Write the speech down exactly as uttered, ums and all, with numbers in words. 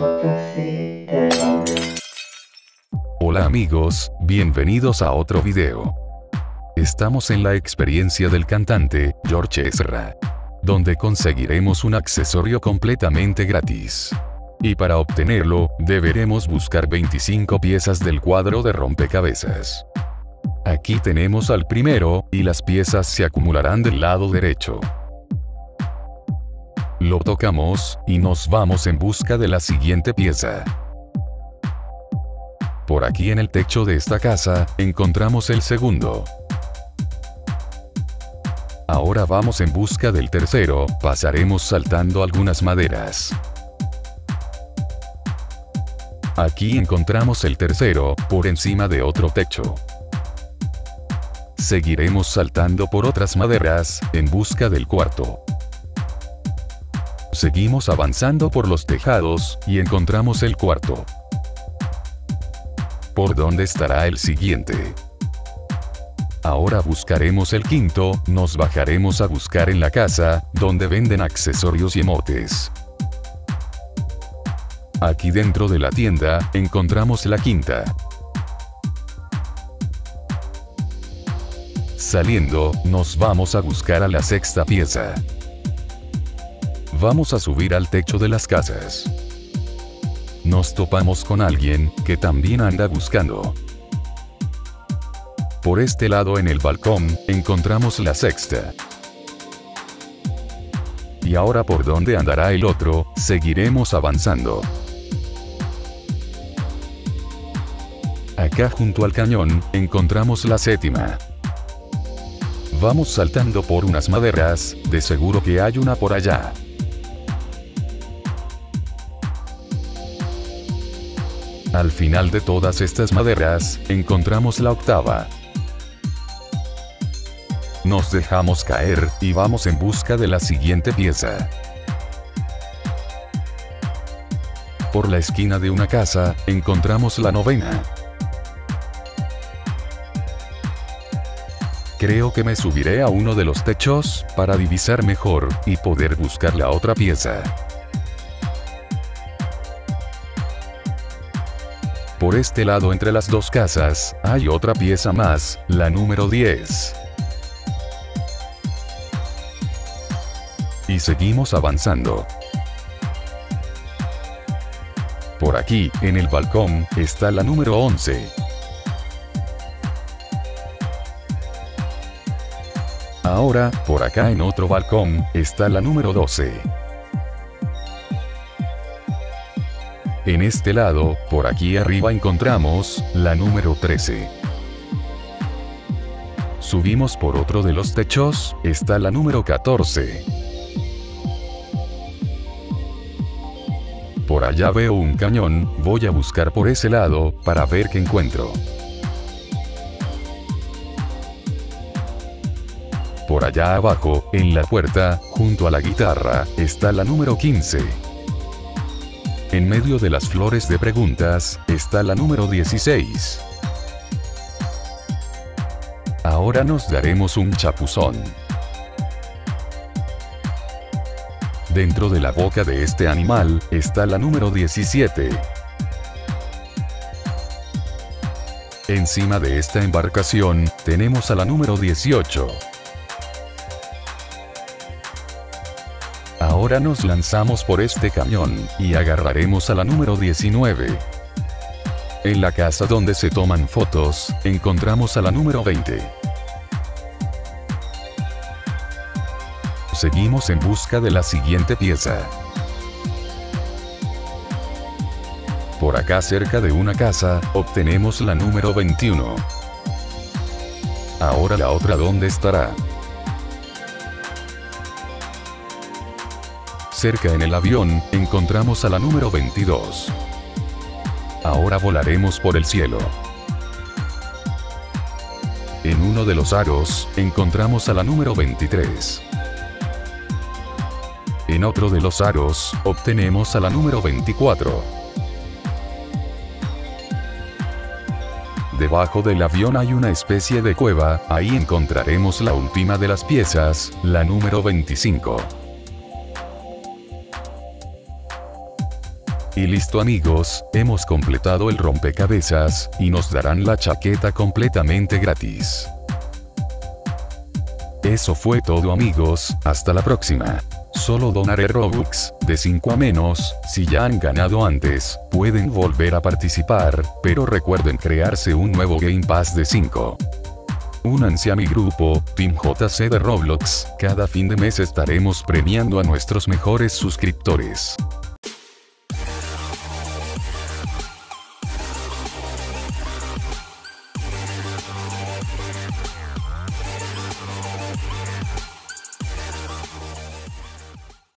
J C de Roblox. Hola amigos, bienvenidos a otro video. Estamos en la experiencia del cantante, George Ezra, donde conseguiremos un accesorio completamente gratis. Y para obtenerlo, deberemos buscar veinticinco piezas del cuadro de rompecabezas. Aquí tenemos al primero, y las piezas se acumularán del lado derecho. Lo tocamos, y nos vamos en busca de la siguiente pieza. Por aquí en el techo de esta casa, encontramos el segundo. Ahora vamos en busca del tercero, pasaremos saltando algunas maderas. Aquí encontramos el tercero, por encima de otro techo. Seguiremos saltando por otras maderas, en busca del cuarto. Seguimos avanzando por los tejados, y encontramos el cuarto. ¿Por dónde estará el siguiente? Ahora buscaremos el quinto, nos bajaremos a buscar en la casa, donde venden accesorios y emotes. Aquí dentro de la tienda, encontramos la quinta. Saliendo, nos vamos a buscar a la sexta pieza. Vamos a subir al techo de las casas. Nos topamos con alguien, que también anda buscando. Por este lado en el balcón, encontramos la sexta. Y ahora por dónde andará el otro, seguiremos avanzando. Acá junto al cañón, encontramos la séptima. Vamos saltando por unas maderas, de seguro que hay una por allá. Al final de todas estas maderas, encontramos la octava. Nos dejamos caer, y vamos en busca de la siguiente pieza. Por la esquina de una casa, encontramos la novena. Creo que me subiré a uno de los techos, para divisar mejor, y poder buscar la otra pieza. Por este lado entre las dos casas, hay otra pieza más, la número diez. Y seguimos avanzando. Por aquí, en el balcón, está la número once. Ahora, por acá en otro balcón, está la número doce. En este lado, por aquí arriba encontramos, la número trece. Subimos por otro de los techos, está la número catorce. Por allá veo un cañón, voy a buscar por ese lado, para ver qué encuentro. Por allá abajo, en la puerta, junto a la guitarra, está la número quince. En medio de las flores de preguntas, está la número dieciséis. Ahora nos daremos un chapuzón. Dentro de la boca de este animal, está la número diecisiete. Encima de esta embarcación, tenemos a la número dieciocho. Ahora nos lanzamos por este cañón, y agarraremos a la número diecinueve. En la casa donde se toman fotos, encontramos a la número veinte. Seguimos en busca de la siguiente pieza. Por acá cerca de una casa, obtenemos la número veintiuno. Ahora la otra, ¿dónde estará? Cerca en el avión, encontramos a la número veintidós. Ahora volaremos por el cielo. En uno de los aros, encontramos a la número veintitrés. En otro de los aros, obtenemos a la número veinticuatro. Debajo del avión hay una especie de cueva, ahí encontraremos la última de las piezas, la número veinticinco. Y listo amigos, hemos completado el rompecabezas, y nos darán la chaqueta completamente gratis. Eso fue todo amigos, hasta la próxima. Solo donaré Robux, de cinco a menos, si ya han ganado antes, pueden volver a participar, pero recuerden crearse un nuevo Game Pass de cinco. Únanse a mi grupo, Team J C de Roblox, cada fin de mes estaremos premiando a nuestros mejores suscriptores.